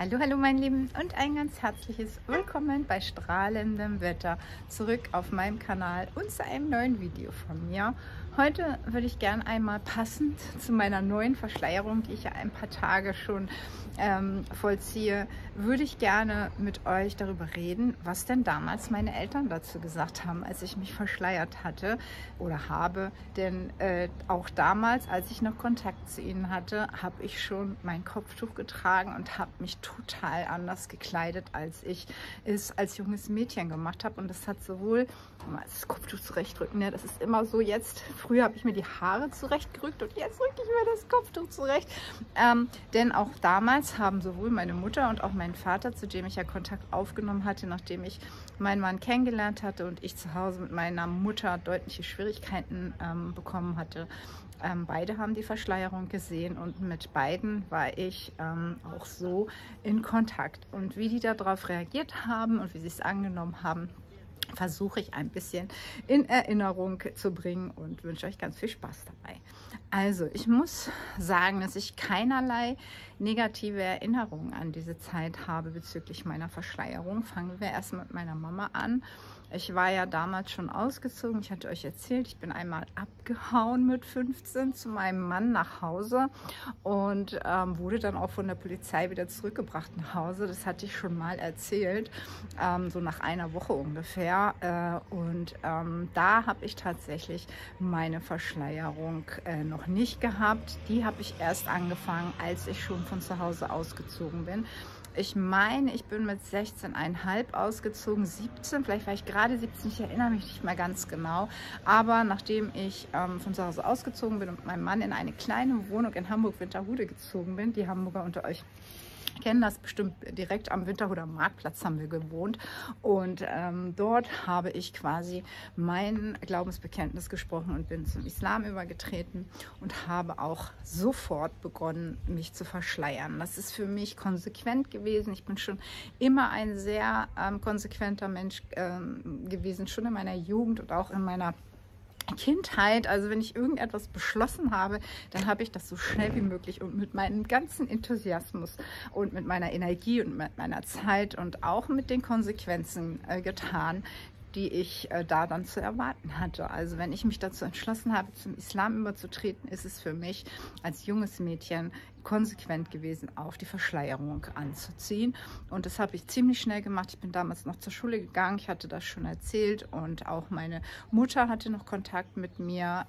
Hallo, hallo meine Lieben und ein ganz herzliches Willkommen bei strahlendem Wetter zurück auf meinem Kanal und zu einem neuen Video von mir. Heute würde ich gerne einmal passend zu meiner neuen Verschleierung, die ich ja ein paar Tage schon vollziehe, würde ich gerne mit euch darüber reden, was denn damals meine Eltern dazu gesagt haben, als ich mich verschleiert hatte oder habe. Denn auch damals, als ich noch Kontakt zu ihnen hatte, habe ich schon mein Kopftuch getragen und habe mich total anders gekleidet, als ich es als junges Mädchen gemacht habe. Und das hat sowohl, das Kopftuch zurechtdrücken, ne? Das ist immer so jetzt, früher habe ich mir die Haare zurechtgerückt und jetzt rücke ich mir das Kopftuch zurecht. Denn auch damals haben sowohl meine Mutter und auch mein Vater, zu dem ich ja Kontakt aufgenommen hatte, nachdem ich meinen Mann kennengelernt hatte und ich zu Hause mit meiner Mutter deutliche Schwierigkeiten bekommen hatte, beide haben die Verschleierung gesehen und mit beiden war ich auch so in Kontakt. Und wie die darauf reagiert haben und wie sie es angenommen haben, versuche ich ein bisschen in Erinnerung zu bringen und wünsche euch ganz viel Spaß dabei. Also ich muss sagen, dass ich keinerlei negative Erinnerungen an diese Zeit habe bezüglich meiner Verschleierung. Fangen wir erstmal mit meiner Mama an. Ich war ja damals schon ausgezogen. Ich hatte euch erzählt, ich bin einmal abgehauen mit 15 zu meinem Mann nach Hause und wurde dann auch von der Polizei wieder zurückgebracht nach Hause. Das hatte ich schon mal erzählt, so nach einer Woche ungefähr. Da habe ich tatsächlich meine Verschleierung noch nicht gehabt. Die habe ich erst angefangen, als ich schon von zu Hause ausgezogen bin. Ich meine, ich bin mit 16,5 ausgezogen, 17, vielleicht war ich gerade 17, ich erinnere mich nicht mehr ganz genau. Aber nachdem ich von zu Hause ausgezogen bin und mit meinem Mann in eine kleine Wohnung in Hamburg-Winterhude gezogen bin, die Hamburger unter euch kennen das bestimmt, direkt am Winterhuder Marktplatz haben wir gewohnt und dort habe ich quasi mein Glaubensbekenntnis gesprochen und bin zum Islam übergetreten und habe auch sofort begonnen, mich zu verschleiern. Das ist für mich konsequent gewesen. Ich bin schon immer ein sehr konsequenter Mensch gewesen, schon in meiner Jugend und auch in meiner Kindheit, also wenn ich irgendetwas beschlossen habe, dann habe ich das so schnell wie möglich und mit meinem ganzen Enthusiasmus und mit meiner Energie und mit meiner Zeit und auch mit den Konsequenzen getan, die ich da dann zu erwarten hatte. Also wenn ich mich dazu entschlossen habe, zum Islam überzutreten, ist es für mich als junges Mädchen konsequent gewesen, auf die Verschleierung anzuziehen. Und das habe ich ziemlich schnell gemacht. Ich bin damals noch zur Schule gegangen, ich hatte das schon erzählt und auch meine Mutter hatte noch Kontakt mit mir.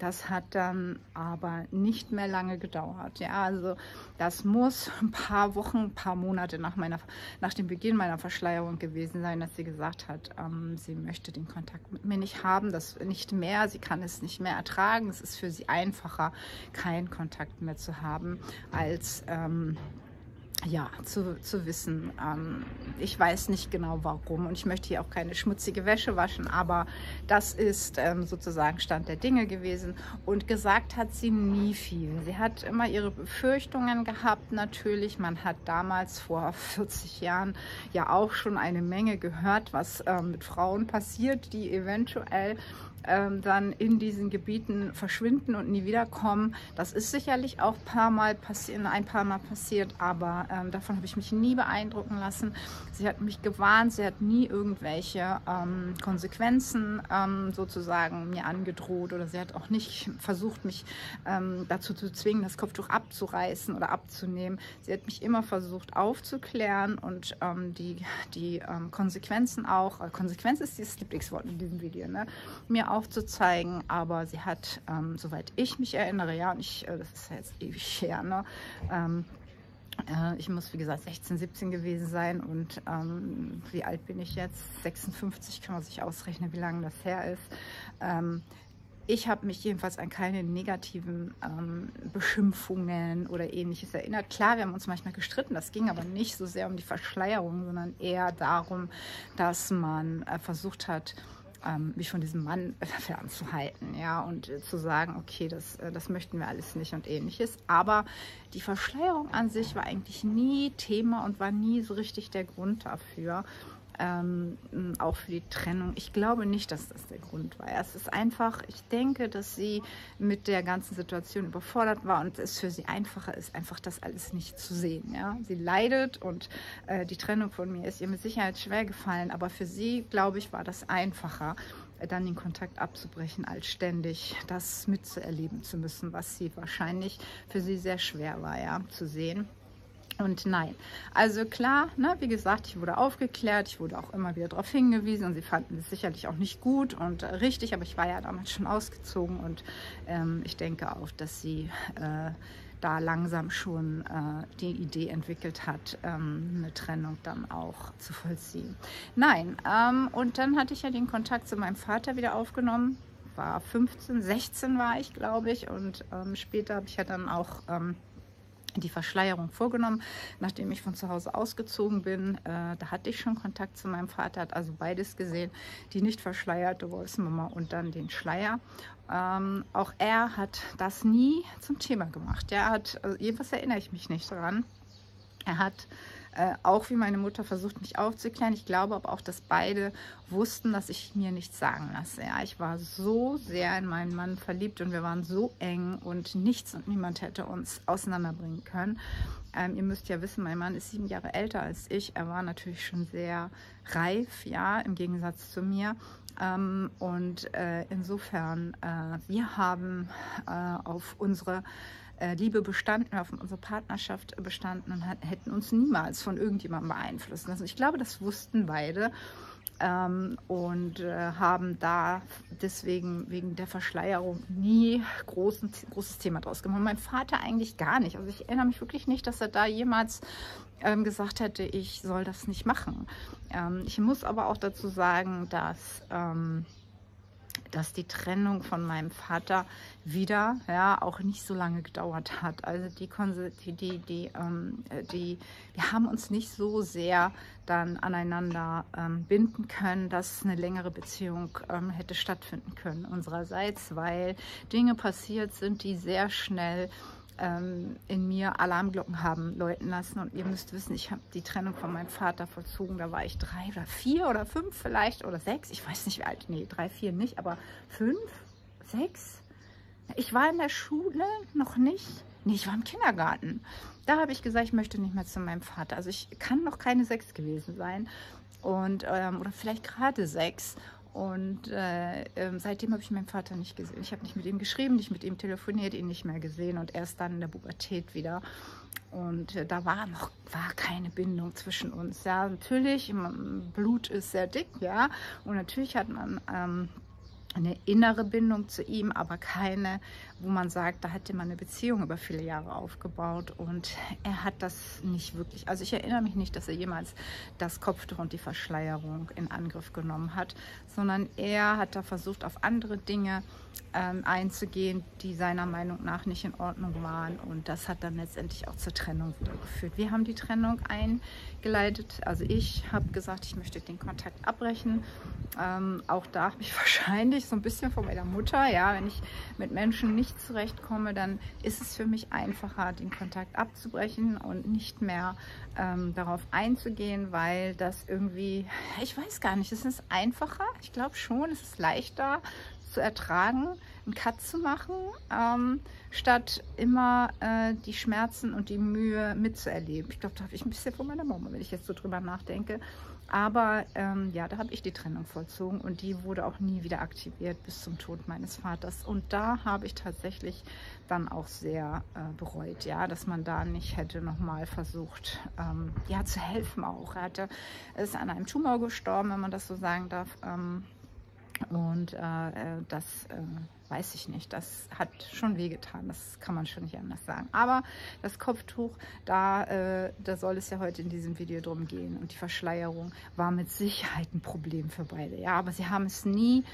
Das hat dann aber nicht mehr lange gedauert. Ja, also das muss ein paar Wochen, ein paar Monate nach dem Beginn meiner Verschleierung gewesen sein, dass sie gesagt hat, sie möchte den Kontakt mit mir nicht haben, das nicht mehr, sie kann es nicht mehr ertragen. Es ist für sie einfacher, keinen Kontakt mehr zu haben, als ja, zu wissen. Ich weiß nicht genau warum und ich möchte hier auch keine schmutzige Wäsche waschen, aber das ist sozusagen Stand der Dinge gewesen und gesagt hat sie nie viel. Sie hat immer ihre Befürchtungen gehabt natürlich. Man hat damals vor 40 Jahren ja auch schon eine Menge gehört, was mit Frauen passiert, die eventuell dann in diesen Gebieten verschwinden und nie wiederkommen. Das ist sicherlich auch ein paar Mal passiert, aber davon habe ich mich nie beeindrucken lassen. Sie hat mich gewarnt, sie hat nie irgendwelche Konsequenzen sozusagen mir angedroht oder sie hat auch nicht versucht, mich dazu zu zwingen, das Kopftuch abzureißen oder abzunehmen. Sie hat mich immer versucht aufzuklären und die Konsequenzen auch, Konsequenz ist dieses Lieblingswort in diesem Video, ne? Mir aufzuzeigen, aber sie hat, soweit ich mich erinnere, ja, und das ist ja jetzt ewig her, ne? Ich muss, wie gesagt, 16, 17 gewesen sein und wie alt bin ich jetzt? 56, kann man sich ausrechnen, wie lange das her ist. Ich habe mich jedenfalls an keine negativen Beschimpfungen oder Ähnliches erinnert. Klar, wir haben uns manchmal gestritten, das ging aber nicht so sehr um die Verschleierung, sondern eher darum, dass man versucht hat, mich von diesem Mann fernzuhalten, ja, und zu sagen, okay, das möchten wir alles nicht und Ähnliches. Aber die Verschleierung an sich war eigentlich nie Thema und war nie so richtig der Grund dafür. auch für die Trennung. Ich glaube nicht, dass das der Grund war. Es ist einfach, ich denke, dass sie mit der ganzen Situation überfordert war und es für sie einfacher ist, einfach das alles nicht zu sehen. Ja? Sie leidet und die Trennung von mir ist ihr mit Sicherheit schwer gefallen, aber für sie, glaube ich, war das einfacher, dann den Kontakt abzubrechen, als ständig das mitzuerleben zu müssen, was sie wahrscheinlich für sie sehr schwer war, ja, zu sehen. Und nein, also klar, ne, wie gesagt, ich wurde aufgeklärt, ich wurde auch immer wieder darauf hingewiesen und sie fanden es sicherlich auch nicht gut und richtig, aber ich war ja damals schon ausgezogen und ich denke auch, dass sie da langsam schon die Idee entwickelt hat, eine Trennung dann auch zu vollziehen. Nein, und dann hatte ich ja den Kontakt zu meinem Vater wieder aufgenommen, war 15, 16 war ich, glaube ich, und später habe ich ja dann auch die Verschleierung vorgenommen, nachdem ich von zu Hause ausgezogen bin. Da hatte ich schon Kontakt zu meinem Vater, hat also beides gesehen, die nicht verschleierte Wolfsmama und dann den Schleier. Auch er hat das nie zum Thema gemacht. Er hat, also jedenfalls erinnere ich mich nicht daran, er hat auch wie meine Mutter versucht, mich aufzuklären. Ich glaube aber auch, dass beide wussten, dass ich mir nichts sagen lasse. Ja, ich war so sehr in meinen Mann verliebt und wir waren so eng und nichts und niemand hätte uns auseinanderbringen können. Ihr müsst ja wissen, mein Mann ist 7 Jahre älter als ich. Er war natürlich schon sehr reif, ja, im Gegensatz zu mir. Insofern, wir haben auf unsere Liebe bestanden, auf unsere Partnerschaft bestanden und hätten uns niemals von irgendjemandem beeinflussen lassen. Ich glaube, das wussten beide haben da deswegen wegen der Verschleierung nie großes Thema draus gemacht. Mein Vater eigentlich gar nicht. Also ich erinnere mich wirklich nicht, dass er da jemals gesagt hätte, ich soll das nicht machen. Ich muss aber auch dazu sagen, dass die Trennung von meinem Vater wieder, ja, auch nicht so lange gedauert hat. Also wir haben uns nicht so sehr dann aneinander binden können, dass eine längere Beziehung hätte stattfinden können unsererseits, weil Dinge passiert sind, die sehr schnell in mir Alarmglocken haben läuten lassen. Und ihr müsst wissen, ich habe die Trennung von meinem Vater vollzogen. Da war ich 3 oder 4 oder 5 vielleicht oder 6. Ich weiß nicht, wie alt. Nee, 3, 4 nicht, aber 5, 6. Ich war in der Schule noch nicht. Nee, ich war im Kindergarten. Da habe ich gesagt, ich möchte nicht mehr zu meinem Vater. Also ich kann noch keine 6 gewesen sein. Und, oder vielleicht gerade 6. Und seitdem habe ich meinen Vater nicht gesehen. Ich habe nicht mit ihm geschrieben, nicht mit ihm telefoniert, ihn nicht mehr gesehen und erst dann in der Pubertät wieder. Und da war keine Bindung zwischen uns. Ja, natürlich, Blut ist sehr dick, ja. Und natürlich hat man eine innere Bindung zu ihm, aber keine, wo man sagt, da hätte man eine Beziehung über viele Jahre aufgebaut und er hat das nicht wirklich. Also ich erinnere mich nicht, dass er jemals das Kopftuch und die Verschleierung in Angriff genommen hat, sondern er hat da versucht, auf andere Dinge einzugehen, die seiner Meinung nach nicht in Ordnung waren und das hat dann letztendlich auch zur Trennung wieder geführt. Wir haben die Trennung eingeleitet, also ich habe gesagt, ich möchte den Kontakt abbrechen. Auch da habe ich wahrscheinlich so ein bisschen von meiner Mutter, ja, wenn ich mit Menschen nicht zurechtkomme, dann ist es für mich einfacher, den Kontakt abzubrechen und nicht mehr darauf einzugehen, weil das irgendwie, ich weiß gar nicht, ist es einfacher? Ich glaube schon, es ist leichter zu ertragen, einen Cut zu machen, statt immer die Schmerzen und die Mühe mitzuerleben. Ich glaube, da habe ich ein bisschen von meiner Mama, wenn ich jetzt so drüber nachdenke. Aber ja, da habe ich die Trennung vollzogen und die wurde auch nie wieder aktiviert bis zum Tod meines Vaters. Und da habe ich tatsächlich dann auch sehr bereut, ja, dass man da nicht hätte nochmal versucht, ja, zu helfen auch. Er ist an einem Tumor gestorben, wenn man das so sagen darf. Weiß ich nicht, das hat schon wehgetan, das kann man schon nicht anders sagen. Aber das Kopftuch, da soll es ja heute in diesem Video drum gehen und die Verschleierung war mit Sicherheit ein Problem für beide. Ja, aber sie haben es nie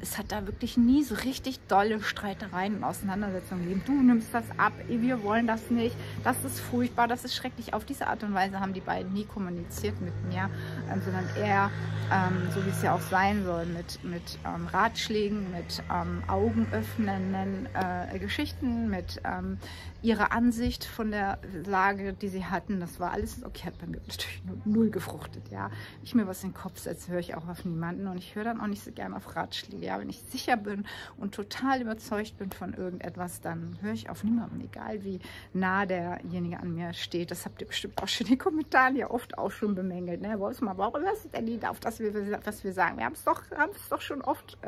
Es hat da wirklich nie so richtig dolle Streitereien und Auseinandersetzungen gegeben. Du nimmst das ab, wir wollen das nicht, das ist furchtbar, das ist schrecklich. Auf diese Art und Weise haben die beiden nie kommuniziert mit mir, sondern eher, so wie es ja auch sein soll, mit Ratschlägen, mit augenöffnenden Geschichten, mit ihrer Ansicht von der Lage, die sie hatten. Das war alles okay, hat bei mir natürlich null gefruchtet. Ja. Wenn ich mir was in den Kopf setze, höre ich auch auf niemanden und ich höre dann auch nicht so gerne auf Ratschläge. Ja, wenn ich sicher bin und total überzeugt bin von irgendetwas, dann höre ich auf niemanden, egal wie nah derjenige an mir steht. Das habt ihr bestimmt auch schon in den Kommentaren ja oft auch schon bemängelt. Ne? Wolfsmama, warum hörst du denn nicht auf, was wir sagen? Wir haben es doch schon oft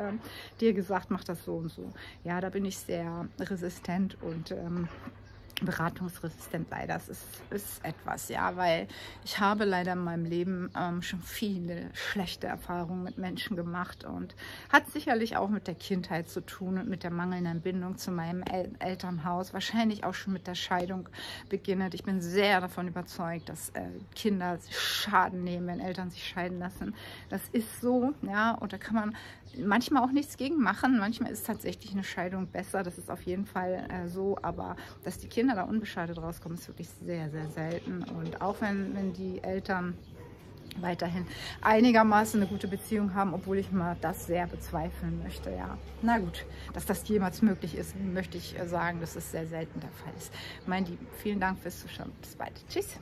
dir gesagt, mach das so und so. Ja, da bin ich sehr resistent und beratungsresistent leider. Das ist etwas, ja, weil ich habe leider in meinem Leben schon viele schlechte Erfahrungen mit Menschen gemacht und hat sicherlich auch mit der Kindheit zu tun und mit der mangelnden Bindung zu meinem Elternhaus, wahrscheinlich auch schon mit der Scheidung beginnend. Ich bin sehr davon überzeugt, dass Kinder Schaden nehmen, wenn Eltern sich scheiden lassen. Das ist so, ja, und da kann man manchmal auch nichts gegen machen. Manchmal ist tatsächlich eine Scheidung besser, das ist auf jeden Fall so, aber dass die Kinder da unbeschadet rauskommen, ist wirklich sehr, sehr selten. Und auch wenn die Eltern weiterhin einigermaßen eine gute Beziehung haben, obwohl ich mal das sehr bezweifeln möchte, ja. Na gut, dass das jemals möglich ist, möchte ich sagen, dass es sehr selten der Fall ist. Vielen Dank fürs Zuschauen. Bis bald. Tschüss.